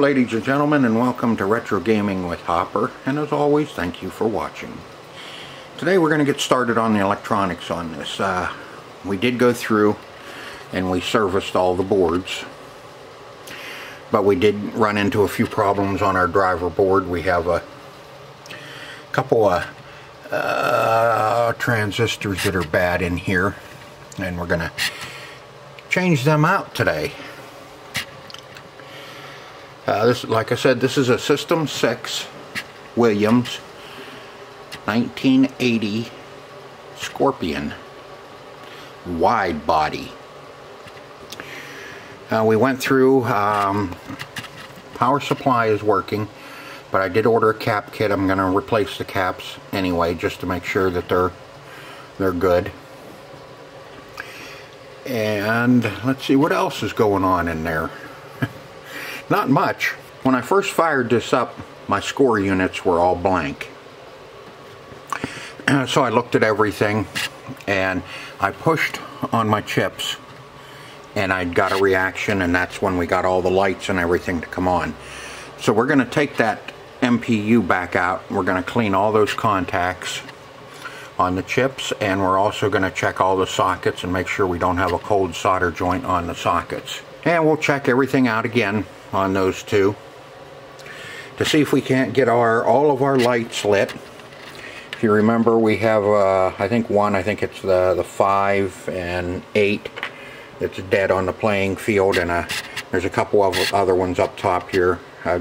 ladies and gentlemen, and welcome to Retro Gaming with Hopper, and as always, thank you for watching. Today we're going to get started on the electronics on this. We did go through and we serviced all the boards, but we did run into a few problems on our driver board. We have a couple of transistors that are bad in here, and we're going to change them out today. This, like I said, this is a System 6 Williams 1980 Scorpion Wide Body. We went through, power supply is working, but I did order a cap kit. I'm going to replace the caps anyway just to make sure that they're good. And let's see what else is going on in there. Not much. When I first fired this up, my score units were all blank. So I looked at everything and I pushed on my chips and I got a reaction, and that's when we got all the lights and everything to come on. So we're going to take that MPU back out. We're going to clean all those contacts on the chips, and we're also going to check all the sockets and make sure we don't have a cold solder joint on the sockets. And we'll check everything out again on those two to see if we can't get all of our lights lit. If you remember, we have I think it's the 5 and 8 that's dead on the playing field, and there's a couple of other ones up top here. I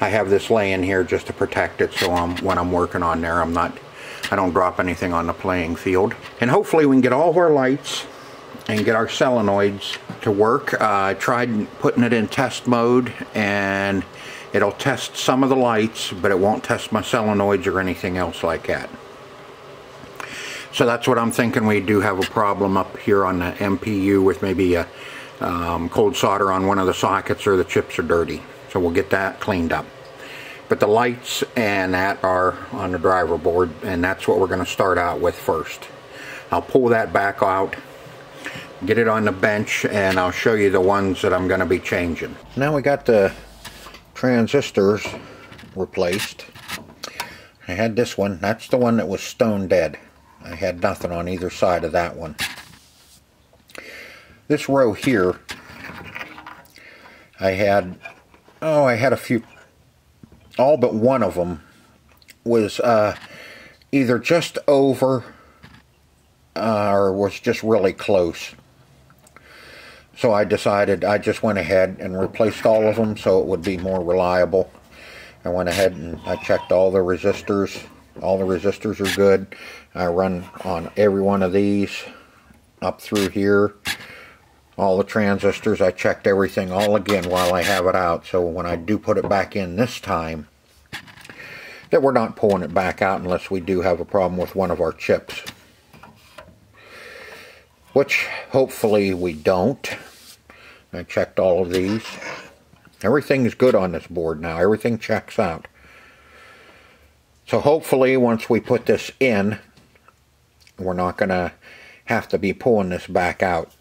have this laying here just to protect it, so when I'm working on there, I don't drop anything on the playing field. And hopefully we can get all of our lights and get our solenoids to work. I tried putting it in test mode, and it'll test some of the lights, but it won't test my solenoids or anything else like that. So that's what I'm thinking. We do have a problem up here on the MPU with maybe a cold solder on one of the sockets, or the chips are dirty. So we'll get that cleaned up. But the lights and that are on the driver board, and that's what we're going to start out with first. I'll pull that back out, get it on the bench, and I'll show you the ones that I'm going to be changing. Now we got the transistors replaced. I had this one. That's the one that was stone dead. I had nothing on either side of that one. This row here, I had a few, all but one of them was either just over or was just really close. So I decided, I just went ahead and replaced all of them so it would be more reliable. I went ahead and I checked all the resistors. All the resistors are good. I run on every one of these up through here. All the transistors, I checked everything all again while I have it out. So when I do put it back in this time, that we're not pulling it back out unless we do have a problem with one of our chips. Which hopefully we don't. I checked all of these. Everything is good on this board now. Everything checks out. So hopefully once we put this in, we're not going to have to be pulling this back out.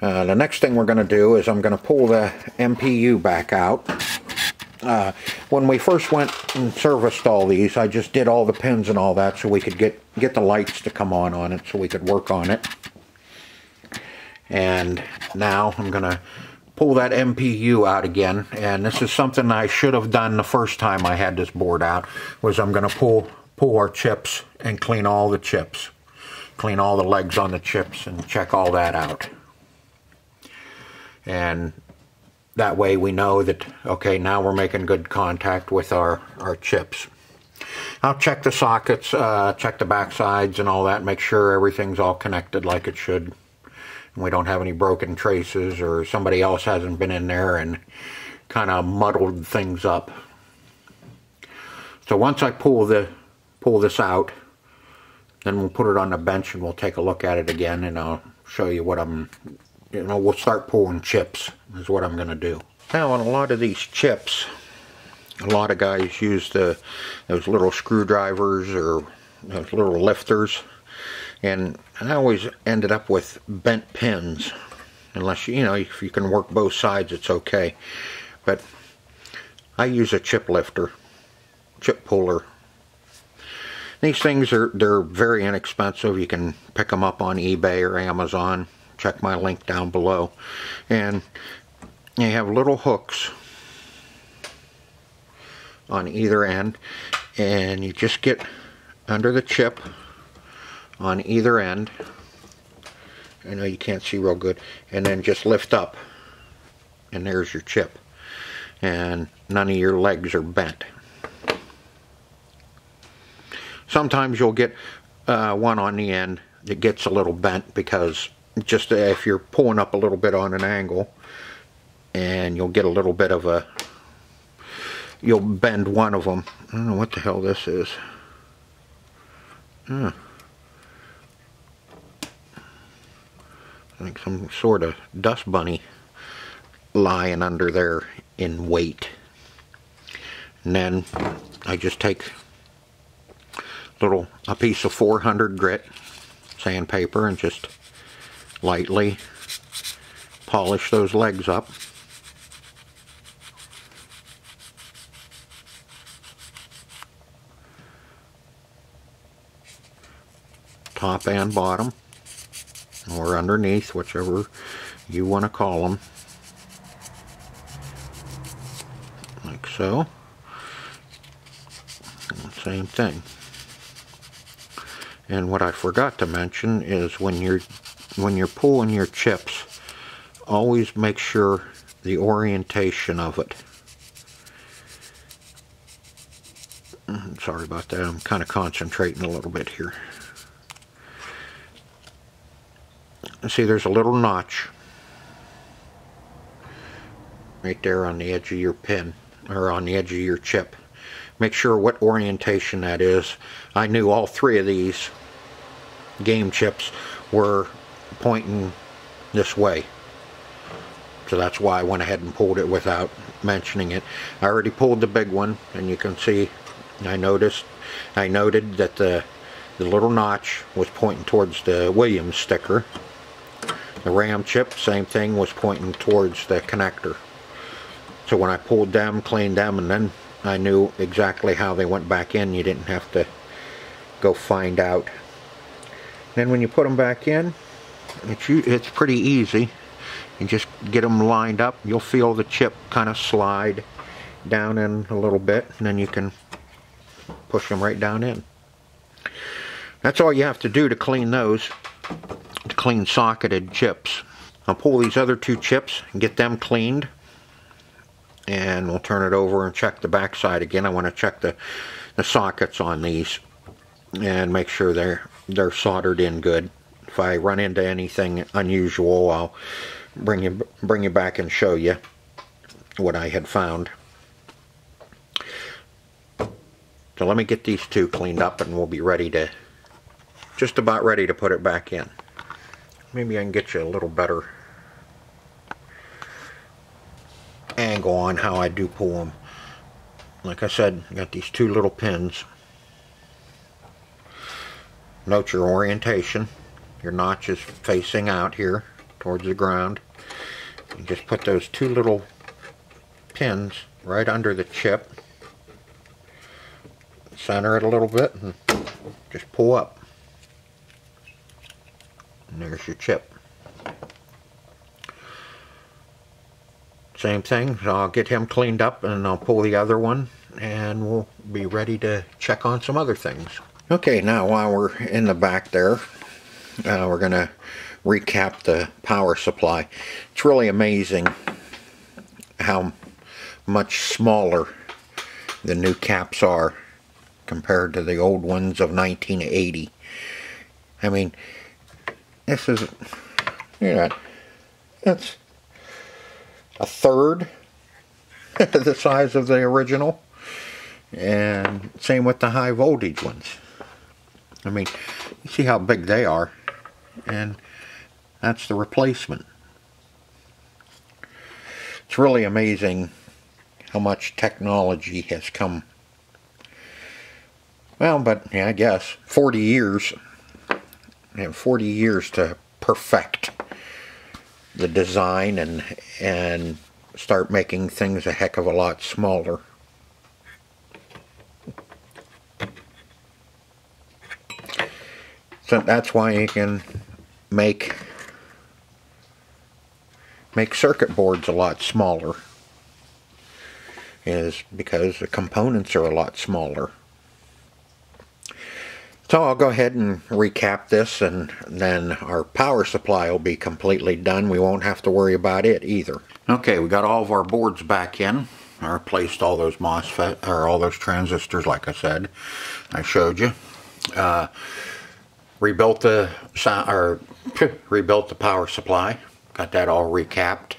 The next thing we're going to do is I'm going to pull the MPU back out. When we first went and serviced all these, I just did all the pins and all that so we could get the lights to come on it so we could work on it. And now I'm going to pull that MPU out again, and this is something I should have done the first time I had this board out, was I'm going to pull our chips and clean all the chips. Clean all the legs on the chips and check all that out. And that way we know that, okay, now we're making good contact with our chips. I'll check the sockets, check the back sides and all that, make sure everything's all connected like it should. And we don't have any broken traces, or somebody else hasn't been in there and kind of muddled things up. So once I pull this out, then we'll put it on the bench and we'll take a look at it again, and I'll show you what I'm... You know, we'll start pulling chips, is what I'm going to do. Now, on a lot of these chips, a lot of guys use those little screwdrivers or those little lifters. And I always ended up with bent pins. unless you know, if you can work both sides, it's okay. But I use a chip lifter, chip puller. These things are very inexpensive. You can pick them up on eBay or Amazon. Check my link down below. And you have little hooks on either end, and you just get under the chip on either end. I know you can't see real good, and then just lift up, and there's your chip, and none of your legs are bent. Sometimes you'll get one on the end that gets a little bent, because just if you're pulling up a little bit on an angle, and you'll get a little bit of a, you'll bend one of them. I don't know what the hell this is. Like some sort of dust bunny lying under there in weight. And then I just take a piece of 400 grit sandpaper and just lightly polish those legs up. Top and bottom, or underneath, whichever you want to call them, like so. And same thing. And what I forgot to mention is when you're pulling your chips, always make sure the orientation of it. Sorry about that. I'm kind of concentrating a little bit here. See, there's a little notch right there on the edge of your pin, or on the edge of your chip. Make sure what orientation that is. I knew all three of these game chips were pointing this way, so that's why I went ahead and pulled it without mentioning it. I already pulled the big one, and you can see I noted that the little notch was pointing towards the Williams sticker. The RAM chip, same thing, was pointing towards the connector. So when I pulled them, cleaned them, and then I knew exactly how they went back in. You didn't have to go find out. Then when you put them back in, it's pretty easy. You just get them lined up. You'll feel the chip kind of slide down in a little bit, and then you can push them right down in. That's all you have to do to clean those. To clean socketed chips. I'll pull these other two chips and get them cleaned, and we'll turn it over and check the back side again. I want to check the sockets on these and make sure they're soldered in good. If I run into anything unusual, I'll bring you back and show you what I had found. So let me get these two cleaned up, and we'll be ready to, just about ready to put it back in. Maybe I can get you a little better angle on how I do pull them. Like I said, I got these two little pins. Note your orientation. Your notch is facing out here towards the ground. You just put those two little pins right under the chip. Center it a little bit and just pull up. And there's your chip. Same thing, I'll get him cleaned up and I'll pull the other one, and we'll be ready to check on some other things. Okay, now while we're in the back there, we're going to recap the power supply. It's really amazing how much smaller the new caps are compared to the old ones of 1980. I mean, this is, you know, that's a third the size of the original, and same with the high voltage ones. I mean, you see how big they are, and that's the replacement. It's really amazing how much technology has come. Well, but yeah, I guess 40 years. And 40 years to perfect the design and start making things a heck of a lot smaller. So that's why you can make circuit boards a lot smaller, is because the components are a lot smaller. So I'll go ahead and recap this, and then our power supply will be completely done. We won't have to worry about it either. Okay, we got all of our boards back in. I replaced all those MOSFET, or all those transistors, like I said, I showed you. Rebuilt the rebuilt the power supply. Got that all recapped.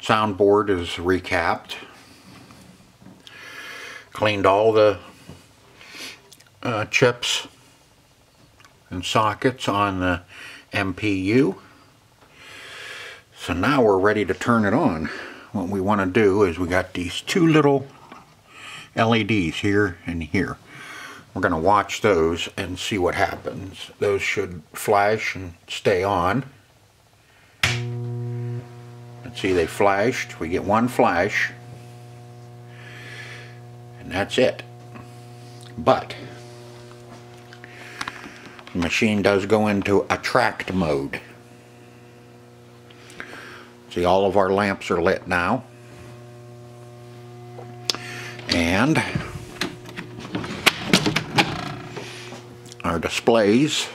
Soundboard is recapped. Cleaned all the chips and sockets on the MPU. So now we're ready to turn it on. What we want to do is, we got these two little LEDs here and here. We're going to watch those and see what happens. Those should flash and stay on. Let's see, they flashed. We get one flash. And that's it. But the machine does go into attract mode. See, all of our lamps are lit now. And our displays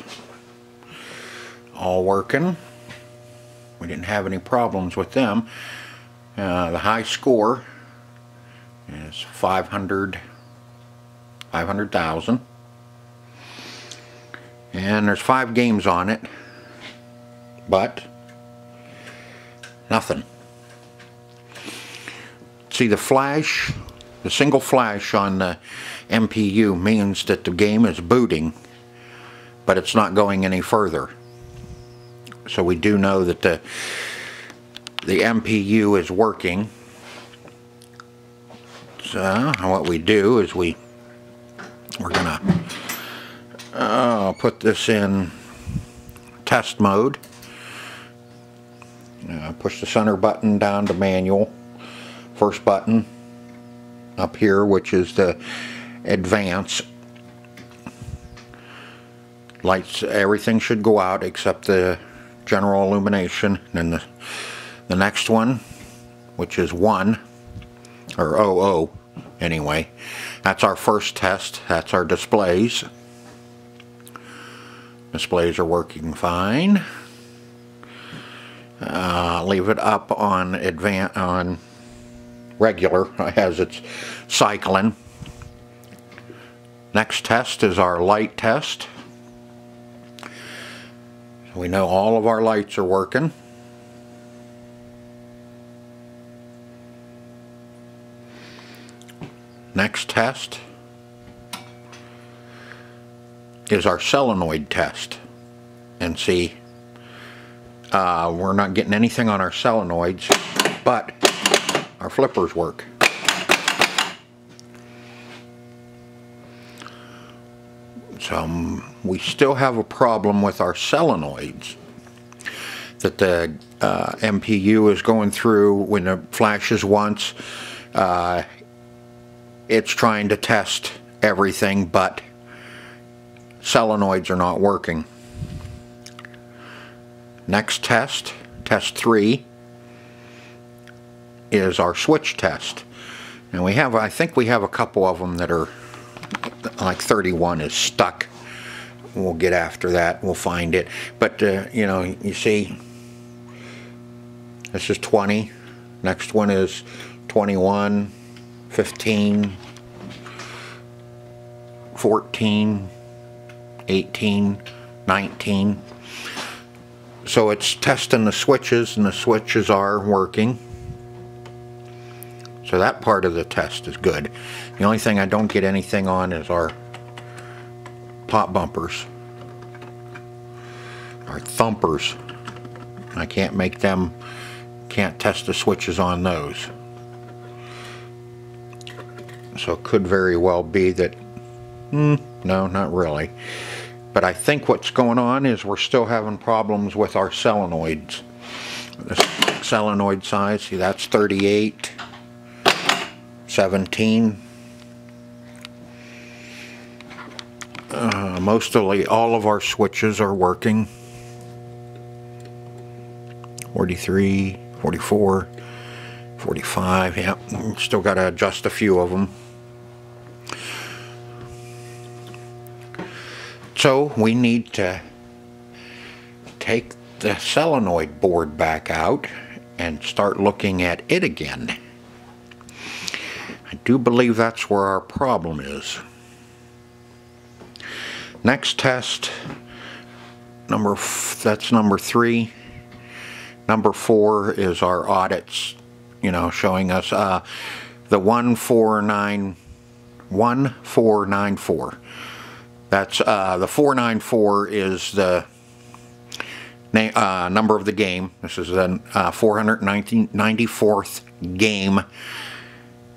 all working. We didn't have any problems with them. The high score is 500,000, and there's 5 games on it, but nothing. See, the flash, the single flash on the MPU means that the game is booting, but it's not going any further. So we do know that the MPU is working. So what we do is we're gonna put this in test mode. Push the center button down to manual. First button up here, which is the advance. Lights, everything should go out except the general illumination. And the next one, which is 1, or 00 anyway, that's our first test. That's our displays. Displays are working fine. Leave it up on regular as it's cycling. Next test is our light test. We know all of our lights are working. Next test is our solenoid test. And see, we're not getting anything on our solenoids, but our flippers work. We still have a problem with our solenoids, that the MPU is going through. When it flashes once, it's trying to test everything, but solenoids are not working. Next test, test 3, is our switch test. And we have, I think we have a couple of them that are, like 31 is stuck. We'll get after that, we'll find it. But you know, you see, this is 20, next one is 21, 15, 14, 18, 19. So it's testing the switches, and the switches are working. So that part of the test is good. The only thing I don't get anything on is our pop bumpers, our thumpers. I can't make them, can't test the switches on those. So it could very well be that, no, not really. But I think what's going on is we're still having problems with our solenoids. the solenoid size. See, that's 38, 17. Mostly all of our switches are working. 43, 44, 45, yeah, still got to adjust a few of them. So we need to take the solenoid board back out and start looking at it again. I do believe that's where our problem is. Next test, that's number 3. Number 4 is our audits, you know, showing us the 1494. That's the 494 is the number of the game. This is the 494th game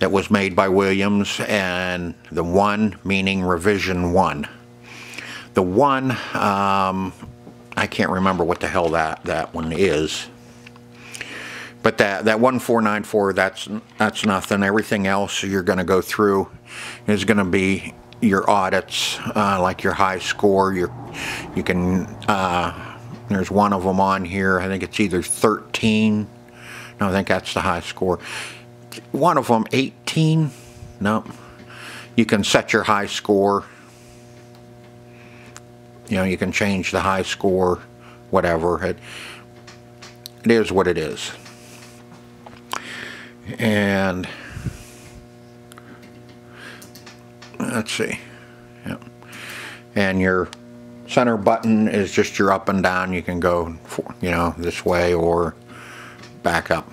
that was made by Williams, and the 1 meaning revision 1. The 1, I can't remember what the hell that one is, but that 1494, that's nothing. Everything else you're going to go through is going to be your audits, like your high score. You can there's one of them on here. I think it's either 13. No, I think that's the high score. One of them 18. No, you can set your high score. You know, you can change the high score, whatever. It is what it is. And let's see. Yep. And your center button is just your up and down. You can go, you know, this way or back up.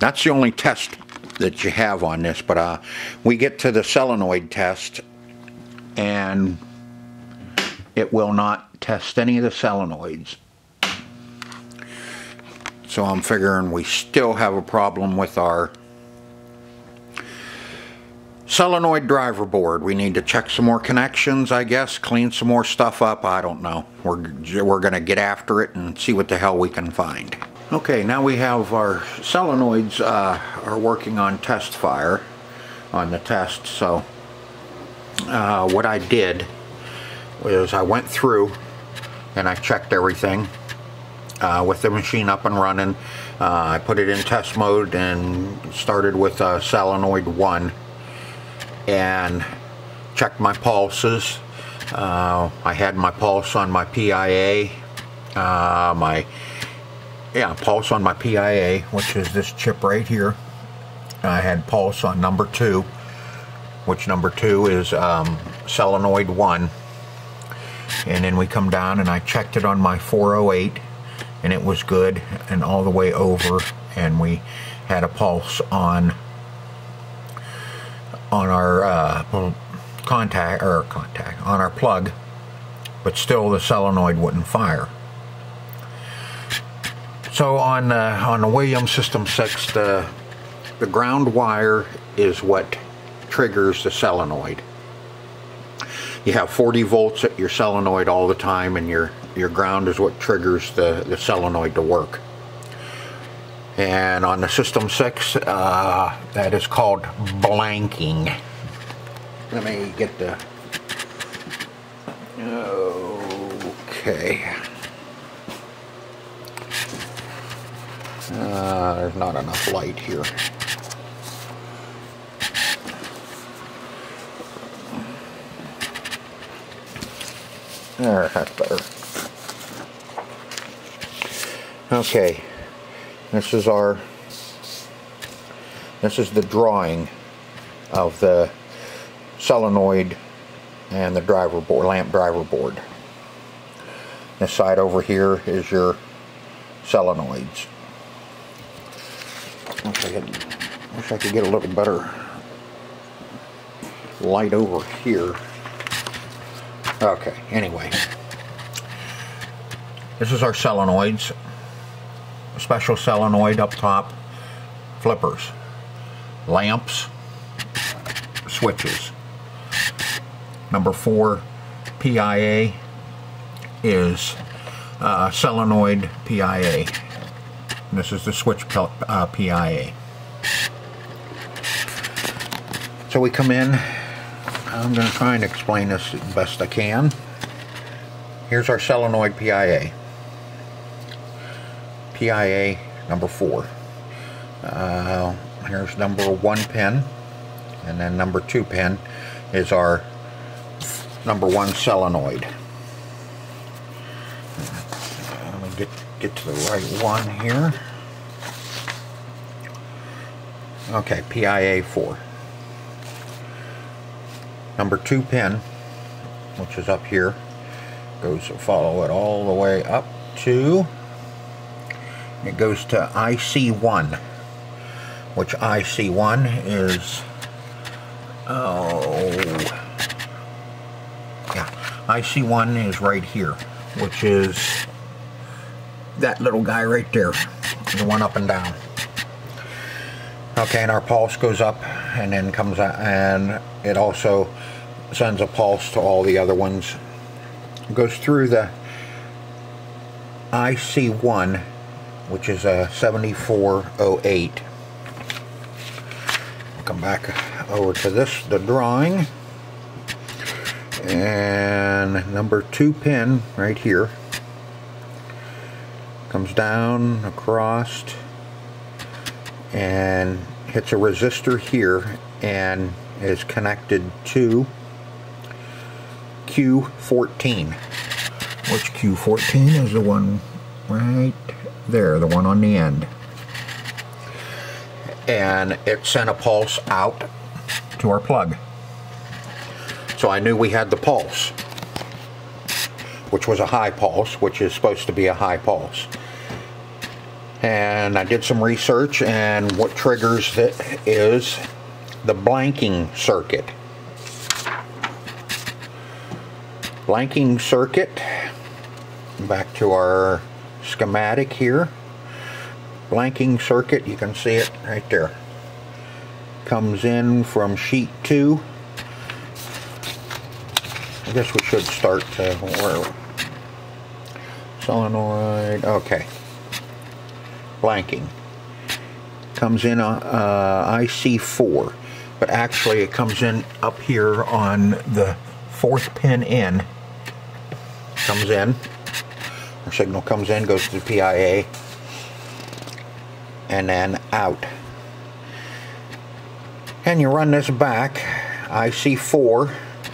That's the only test that you have on this. But we get to the solenoid test, and it will not test any of the solenoids. So I'm figuring we still have a problem with our solenoid driver board. We need to check some more connections, I guess, clean some more stuff up. I don't know. We're going to get after it and see what the hell we can find. Okay, now we have our solenoids are working on test fire on the test. So what I did is I went through and I checked everything with the machine up and running. I put it in test mode and started with solenoid 1 and checked my pulses. I had my pulse on my PIA, pulse on my PIA, which is this chip right here. I had pulse on number 2, which number 2 is solenoid 1. And then we come down and I checked it on my 408, and it was good and all the way over, and we had a pulse on our on our plug, but still the solenoid wouldn't fire. So on the Williams System 6, the ground wire is what triggers the solenoid. You have 40 volts at your solenoid all the time, and your ground is what triggers the solenoid to work. And on the System 6, that is called blanking. Let me get the... Okay. There's not enough light here. Alright, that's better. Okay, this is the drawing of the solenoid and the driver board, lamp driver board. This side over here is your solenoids. Wish I could get a little better light over here. Okay, anyway, this is our solenoids. A special solenoid up top, flippers, lamps, switches. Number 4 PIA is solenoid PIA. This is the switch PIA. So we come in. I'm going to try and explain this as best I can. Here's our solenoid PIA. PIA number 4. Here's number 1 pin, and then number 2 pin is our number 1 solenoid. Let me get to the right one here. Okay, PIA 4. Number 2 pin, which is up here, goes to follow it all the way up to, it goes to IC1, which IC1 is, IC1 is right here, which is that little guy right there, the one up and down. Okay, and our pulse goes up and then comes out, and it also sends a pulse to all the other ones. It goes through the IC1, which is a 7408. We'll come back over to this, the drawing, and number 2 pin right here comes down across and hits a resistor here and is connected to Q14, which Q14 is the one right there, the one on the end, and it sent a pulse out to our plug. So I knew we had the pulse, which was a high pulse, which is supposed to be a high pulse. And I did some research, and what triggers it is the blanking circuit. Blanking circuit, back to our schematic here. Blanking circuit, you can see it right there, comes in from sheet 2. I guess we should start to where solenoid, okay, blanking comes in on IC4, but actually it comes in up here on the 4th pin in, comes in. Our signal comes in, goes to the PIA, and then out. And you run this back, IC4,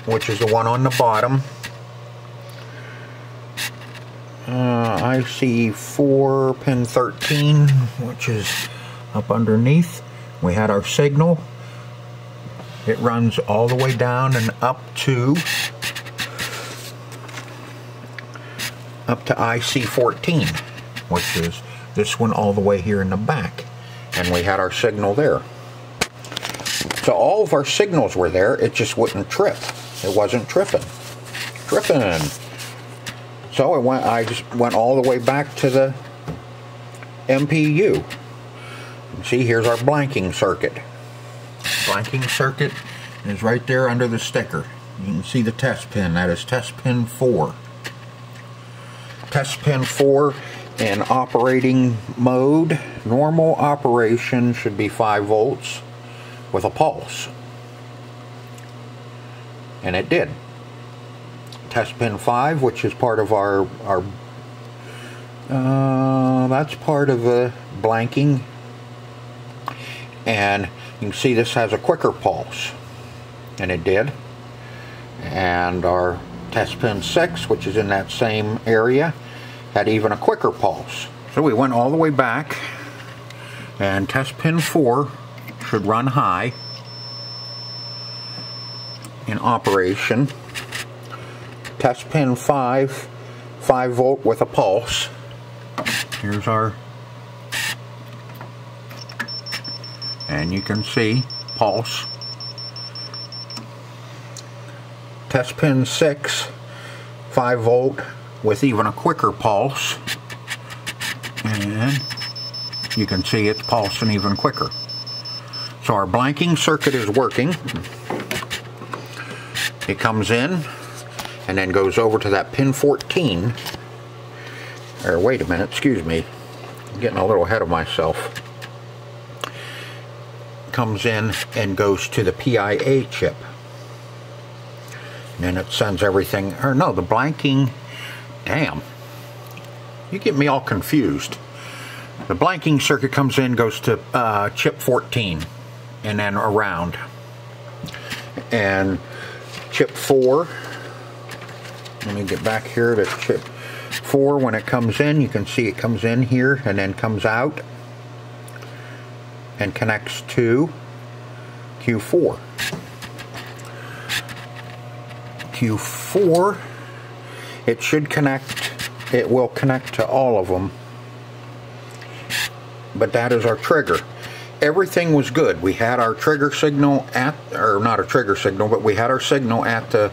which is the one on the bottom. IC4 pin 13, which is up underneath. We had our signal. It runs all the way down and up to IC14, which is this one all the way here in the back, and we had our signal there. So all of our signals were there, it just wouldn't trip. It wasn't tripping. So I just went all the way back to the MPU. And see, here's our blanking circuit. Blanking circuit is right there under the sticker. You can see the test pin, that is test pin 4. Test pin 4 in operating mode, normal operation, should be 5 volts with a pulse. And it did. Test pin 5, which is part of our that's part of the blanking. And you can see this has a quicker pulse, and it did. And our test pin 6, which is in that same area, had even a quicker pulse. So we went all the way back, and test pin 4 should run high in operation. Test pin 5, 5 volt with a pulse. Here's our, and you can see pulse. Test pin 6, 5 volt with even a quicker pulse, and you can see it's pulsing even quicker. So our blanking circuit is working. It comes in and then goes over to that pin 14, or wait a minute, excuse me, getting a little ahead of myself, comes in and goes to the PIA chip. And then it sends everything, or no, the blanking, damn, you get me all confused. The blanking circuit comes in, goes to chip 14, and then around. And chip 4, let me get back here to chip 4. When it comes in, you can see it comes in here and then comes out and connects to Q4. Q4, it should connect, it will connect to all of them. But that is our trigger. Everything was good. We had our trigger signal at, or not a trigger signal, but we had our signal at the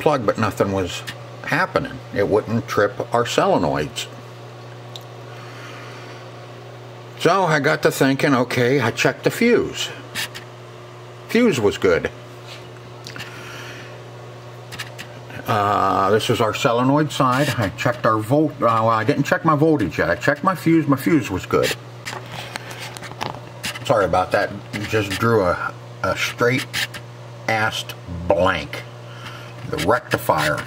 plug, but nothing was happening. It wouldn't trip our solenoids. So I got to thinking, okay, I checked the fuse. Fuse was good. This is our solenoid side. I checked our well, I didn't check my voltage yet. I checked my fuse. My fuse was good. Sorry about that. Just drew a straight-assed blank. The rectifier.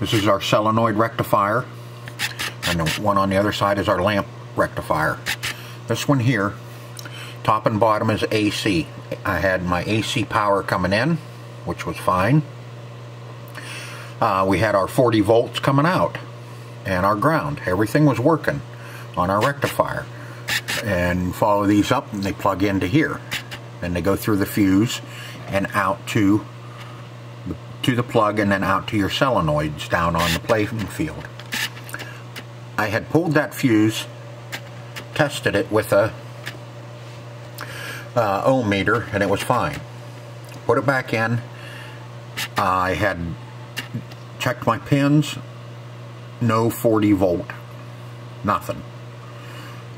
This is our solenoid rectifier. And the one on the other side is our lamp rectifier. This one here, top and bottom, is AC. I had my AC power coming in, which was fine. We had our 40 volts coming out and our ground. Everything was working on our rectifier. And follow these up and they plug into here. And they go through the fuse and out to the plug and then out to your solenoids down on the playing field. I had pulled that fuse, tested it with a ohm meter, and it was fine. Put it back in. I had checked my pins, no 40 volt, nothing.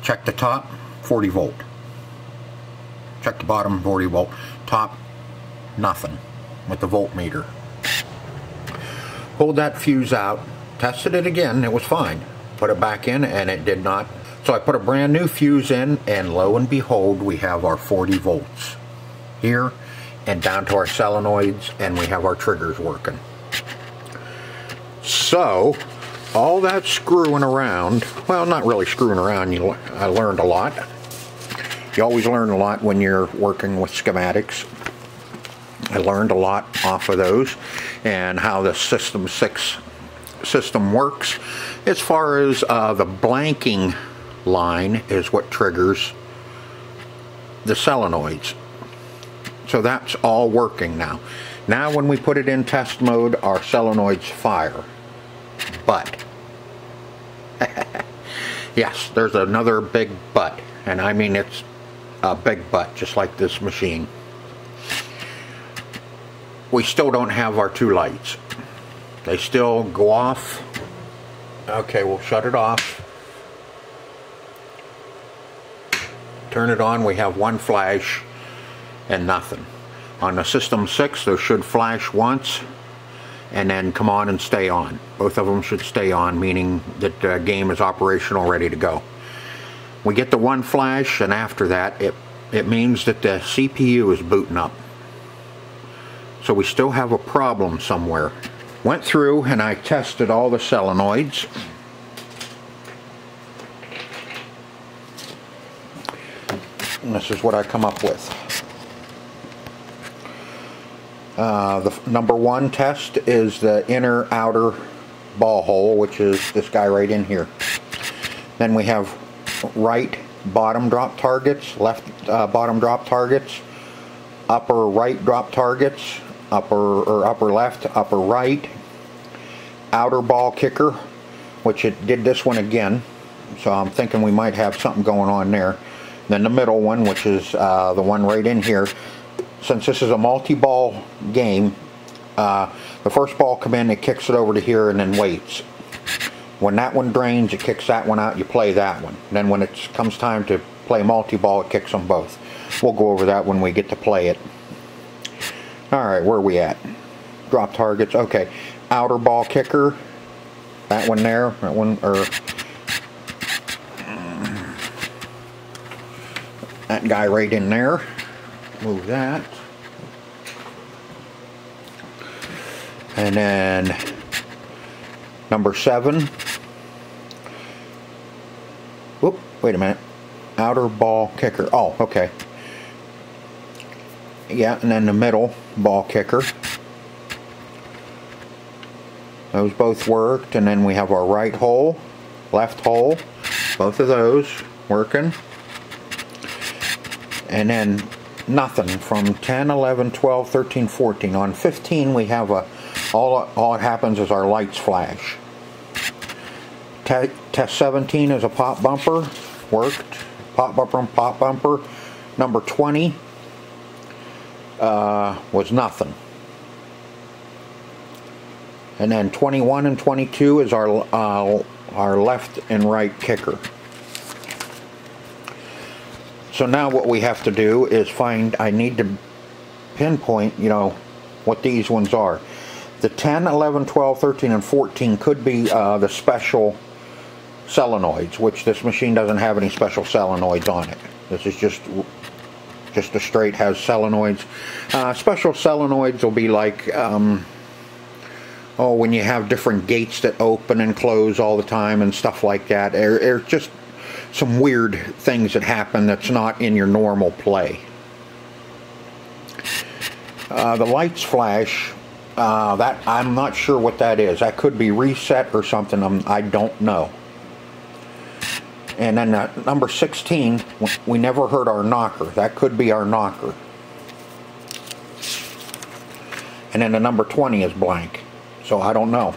Check the top, 40 volt. Check the bottom, 40 volt. Top, nothing with the voltmeter. Pulled that fuse out, tested it again, it was fine. Put it back in and it did not. So I put a brand new fuse in and lo and behold, we have our 40 volts here and down to our solenoids and we have our triggers working. So, all that screwing around, well, not really screwing around, I learned a lot. You always learn a lot when you're working with schematics. I learned a lot off of those and how the System 6 system works. As far as the blanking line is what triggers the solenoids. So that's all working now. Now when we put it in test mode, our solenoids fire. But, yes, there's another big but. And I mean it's a big but, just like this machine. We still don't have our two lights. They still go off. Okay, we'll shut it off. Turn it on, we have one flash and nothing. On the System 6, there should flash once and then come on and stay on. Both of them should stay on, meaning that the game is operational, ready to go. We get the one flash, and after that, it means that the CPU is booting up. So we still have a problem somewhere. Went through and I tested all the solenoids. And this is what I come up with. The number one test is the inner outer ball hole, which is this guy right in here. Then we have right bottom drop targets, left bottom drop targets, upper right drop targets, upper left, upper right, outer ball kicker, which it did this one again. So I'm thinking we might have something going on there. Then the middle one, which is the one right in here. Since this is a multi-ball game, the first ball comes in, it kicks it over to here and then waits. When that one drains, it kicks that one out, you play that one. Then when it comes time to play multi-ball, it kicks them both. We'll go over that when we get to play it. Alright, where are we at? Drop targets, okay. Outer ball kicker, that one there, that one, or that guy right in there. Move that. And then number 7. Whoop, wait a minute. Outer ball kicker. Oh, okay. Yeah, and then the middle ball kicker. Those both worked, and then we have our right hole, left hole, both of those working. And then nothing from 10, 11, 12, 13, 14. On 15 we have a, all it happens is our lights flash. Test 17 is a pop bumper, worked, pop bumper and pop bumper. Number 20 was nothing. And then 21 and 22 is our left and right kicker. So now what we have to do is find, I need to pinpoint, you know, what these ones are. The 10, 11, 12, 13, and 14 could be the special solenoids, which this machine doesn't have any special solenoids on it. This is just a straight has solenoids. Special solenoids will be like, oh, when you have different gates that open and close all the time and stuff like that. There's just some weird things that happen that's not in your normal play. The lights flash, that I'm not sure what that is. That could be reset or something. I don't know. And then number 16, we never heard our knocker. That could be our knocker. And then the number 20 is blank. So I don't know.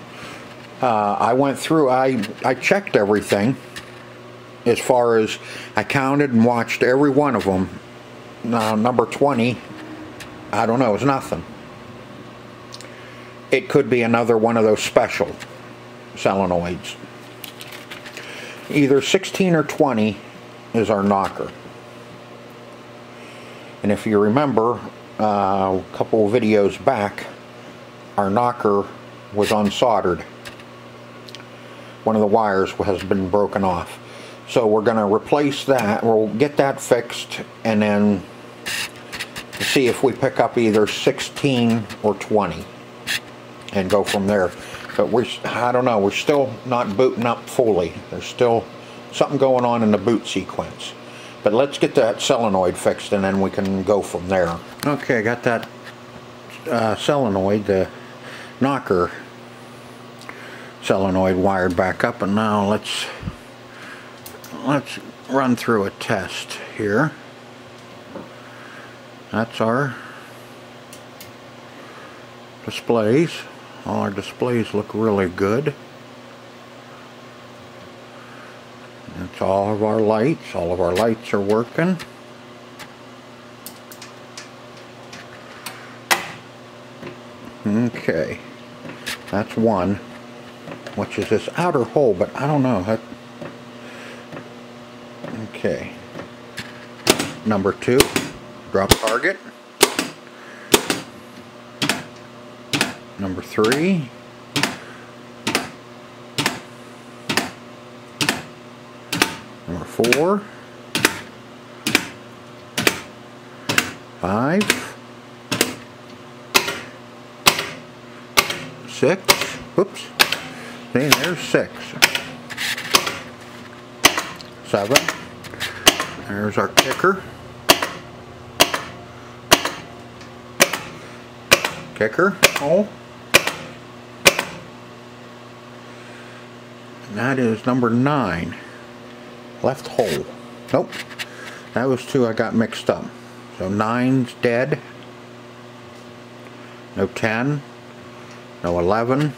I went through, I checked everything as far as I counted and watched every one of them. Now number 20, I don't know, is nothing. It could be another one of those special solenoids. Either 16 or 20 is our knocker. And if you remember a couple of videos back, our knocker was unsoldered. One of the wires has been broken off. So we're going to replace that. We'll get that fixed and then see if we pick up either 16 or 20 and go from there. But I don't know, we're still not booting up fully. There's still something going on in the boot sequence. But let's get that solenoid fixed and then we can go from there. Okay, got that solenoid, the knocker solenoid wired back up, and now let's run through a test here. That's our displays. All our displays look really good. That's all of our lights. All of our lights are working. Okay, that's one, which is this outer hole, but I don't know. Okay, number 2, drop target. Number 3. Number 4. 5. 6. Whoops. See, there's 6. 7. There's our kicker. Kicker hole. And that is number 9. Left hole. Nope. That was 2 I got mixed up. So 9's dead. No 10. No 11,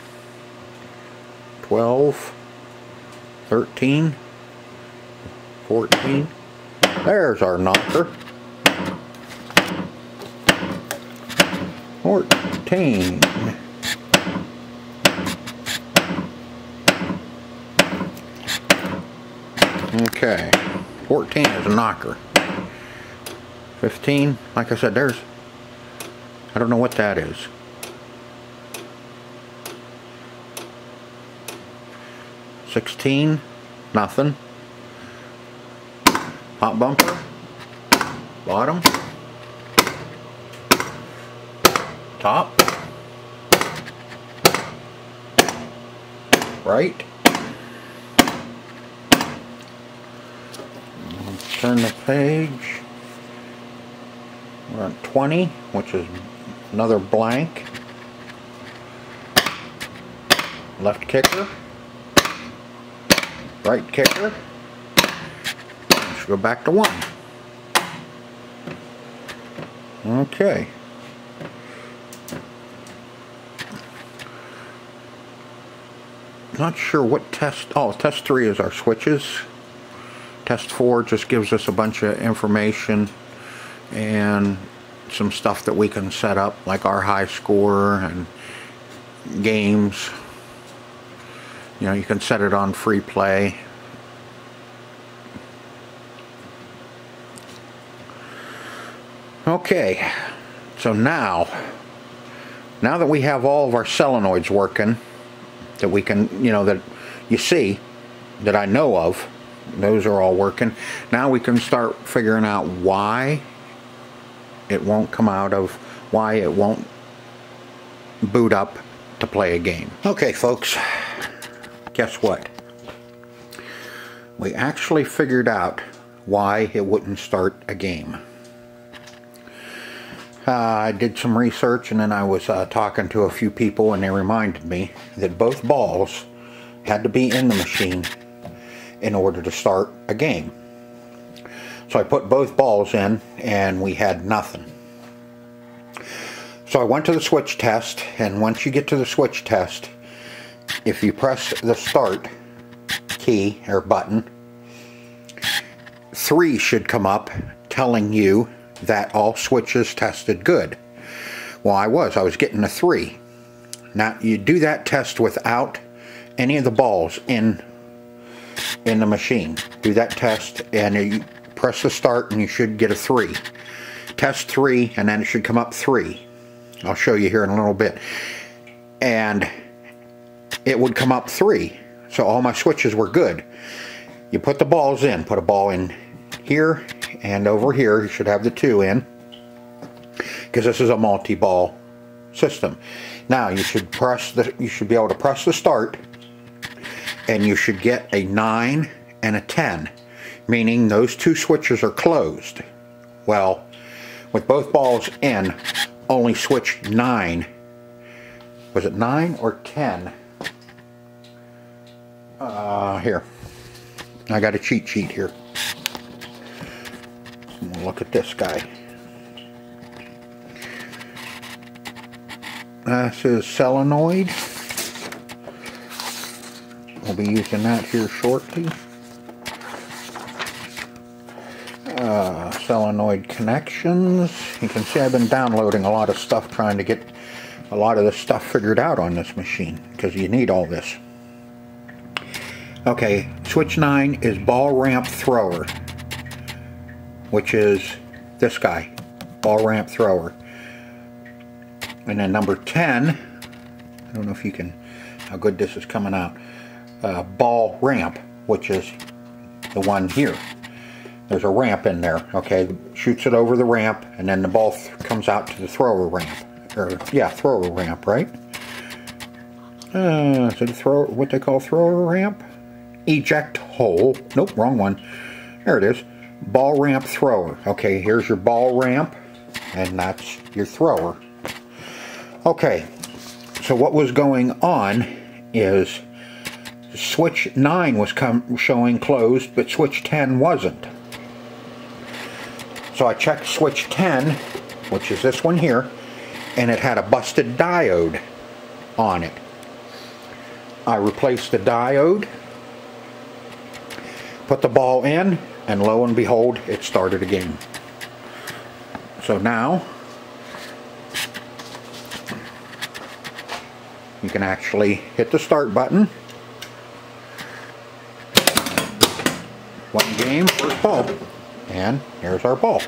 12, 13, 14. There's our knocker. 14. Okay, 14 is a knocker. 15, like I said, there's, I don't know what that is. . 16, nothing. Pop bumper. bottom, top, right. Turn the page. We're on 20, which is another blank. Left kicker, right kicker. Let's go back to 1. Okay. Not sure what test. Oh, test 3 is our switches. Test 4 just gives us a bunch of information and some stuff that we can set up, like our high score and games. You know, you can set it on free play. Okay, so now that we have all of our solenoids working, that we can, you know, that you see, that I know of, those are all working. Now we can start figuring out why it won't come out of, why it won't boot up to play a game. Okay, folks. Guess what? We actually figured out why it wouldn't start a game. I did some research, and then I was talking to a few people, and they reminded me that both balls had to be in the machine in order to start a game. So I put both balls in, and we had nothing. So I went to the switch test, and once you get to the switch test, if you press the start key or button, 3 should come up telling you that all switches tested good. Well, I was getting a 3. Now you do that test without any of the balls in the machine. Do that test and you press the start and you should get a 3. Test 3 and then it should come up 3. I'll show you here in a little bit. And it would come up 3, so all my switches were good. You put the balls in, put a ball in here and over here, you should have the 2 in, because this is a multi-ball system. Now you should press the, you should be able to press the start, and you should get a 9 and a 10, meaning those 2 switches are closed. Well, with both balls in, only switch 9, was it 9 or 10? Here, I got a cheat sheet here. I'm gonna look at this guy. This is solenoid. We'll be using that here shortly. Solenoid connections. You can see I've been downloading a lot of stuff, trying to get a lot of this stuff figured out on this machine, because you need all this. Okay, switch 9 is ball ramp thrower, which is this guy, ball ramp thrower. And then number 10, I don't know if you can, how good this is coming out, ball ramp, which is the one here. There's a ramp in there, okay, shoots it over the ramp, and then the ball comes out to the thrower ramp, or yeah, thrower ramp, right? Is it a thrower, what they call thrower ramp? Eject hole. Nope, wrong one. There it is. Ball ramp thrower. Okay, here's your ball ramp, and that's your thrower. Okay, so what was going on is switch 9 was showing closed, but switch 10 wasn't. So I checked switch 10, which is this one here, and it had a busted diode on it. I replaced the diode, put the ball in, and lo and behold, it started again. So now you can actually hit the start button. One game, first ball. And here's our ball.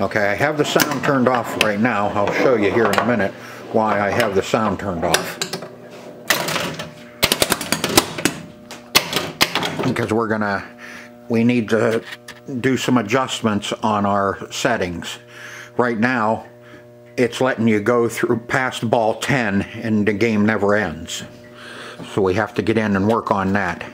Okay, I have the sound turned off right now. I'll show you here in a minute why I have the sound turned off. Because we're gonna we need to do some adjustments on our settings. Right now, it's letting you go through past ball 10 and the game never ends. So we have to get in and work on that.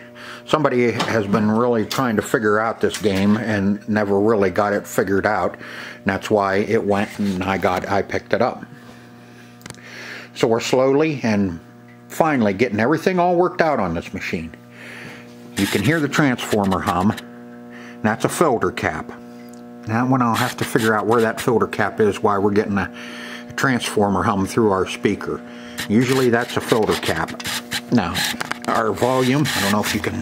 Somebody has been really trying to figure out this game and never really got it figured out. And that's why it went and I picked it up. So we're slowly and finally getting everything all worked out on this machine. You can hear the transformer hum. And that's a filter cap. That one I'll have to figure out where that filter cap is, why we're getting a transformer hum through our speaker. Usually that's a filter cap. Now, our volume, I don't know if you can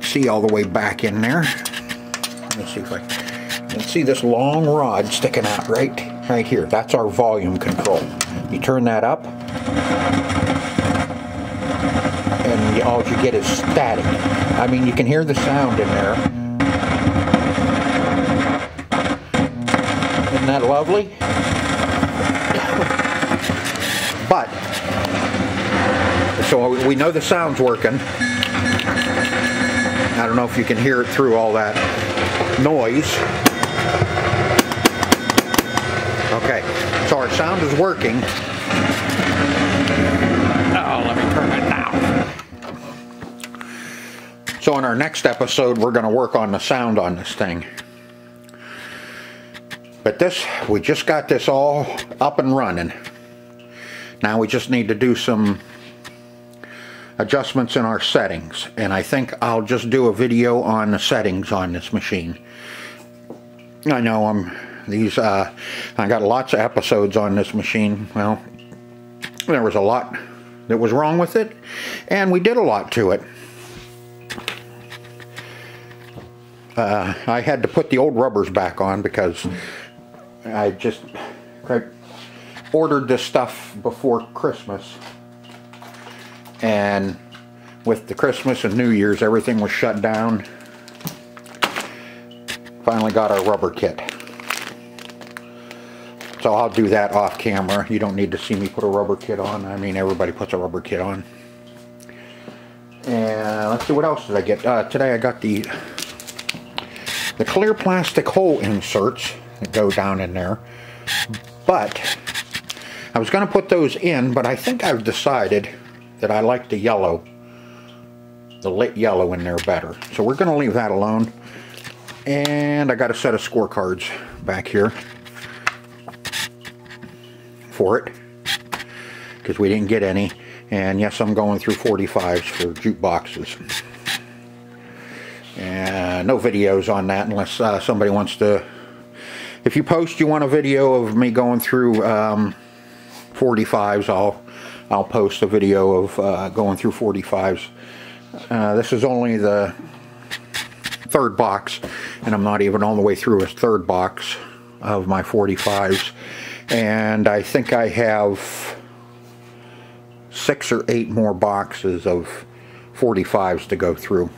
see all the way back in there. Let me see if I can see this long rod sticking out right here. That's our volume control. You turn that up, and all you get is static. I mean, you can hear the sound in there. Isn't that lovely? But so we know the sound's working. I don't know if you can hear it through all that noise. Okay, so our sound is working. Oh, let me turn it down. So in our next episode, we're going to work on the sound on this thing. But this, we just got this all up and running. Now we just need to do some adjustments in our settings, and I think I'll just do a video on the settings on this machine. I know I got lots of episodes on this machine. Well, there was a lot that was wrong with it, and we did a lot to it. I had to put the old rubbers back on because I just ordered this stuff before Christmas. And with the Christmas and New Year's, everything was shut down. Finally got our rubber kit. So I'll do that off camera. You don't need to see me put a rubber kit on. I mean, everybody puts a rubber kit on. And let's see, what else did I get? Today I got the clear plastic hole inserts that go down in there. But I was going to put those in, but I think I've decided that I like the yellow, the lit yellow in there better. So we're gonna leave that alone. And I got a set of scorecards back here for it, because we didn't get any. And yes, I'm going through 45s for jukeboxes. And no videos on that unless somebody wants to. If you post, you want a video of me going through 45s, I'll post a video of going through 45s. This is only the third box, and I'm not even all the way through a third box of my 45s. And I think I have 6 or 8 more boxes of 45s to go through.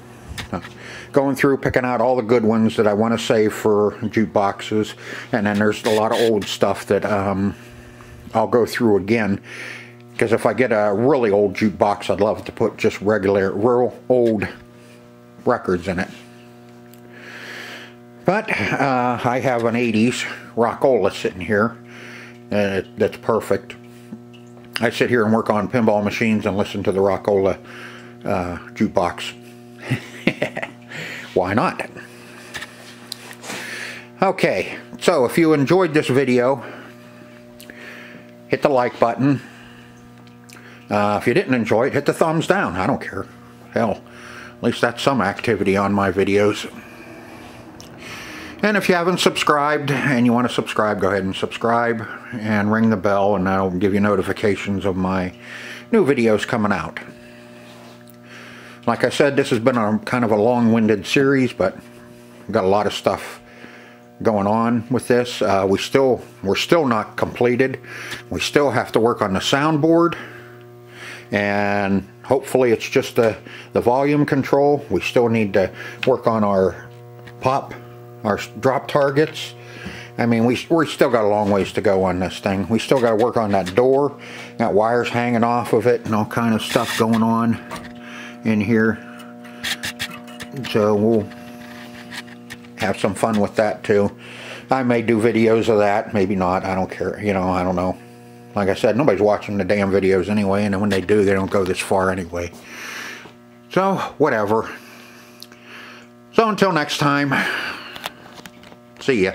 Going through, picking out all the good ones that I want to save for jukeboxes, and then there's a lot of old stuff that I'll go through again. Because if I get a really old jukebox, I'd love to put just regular, real old records in it. But I have an 80s Rockola sitting here. That's perfect. I sit here and work on pinball machines and listen to the Rockola jukebox. Why not? Okay, so if you enjoyed this video, hit the like button. If you didn't enjoy it, hit the thumbs down. I don't care. Hell, at least that's some activity on my videos. And if you haven't subscribed and you want to subscribe, go ahead and subscribe and ring the bell, and that'll give you notifications of my new videos coming out. Like I said, this has been a kind of a long-winded series, but we've got a lot of stuff going on with this. We're still not completed. We still have to work on the soundboard. And hopefully it's just the volume control. We still need to work on our pop, our drop targets. I mean, we still got a long ways to go on this thing. We still got to work on that door. Got wires hanging off of it and all kind of stuff going on in here. So we'll have some fun with that too. I may do videos of that, maybe not, I don't care, you know, I don't know. Like I said, nobody's watching the damn videos anyway, and then when they do, they don't go this far anyway. So, whatever. So until next time, see ya.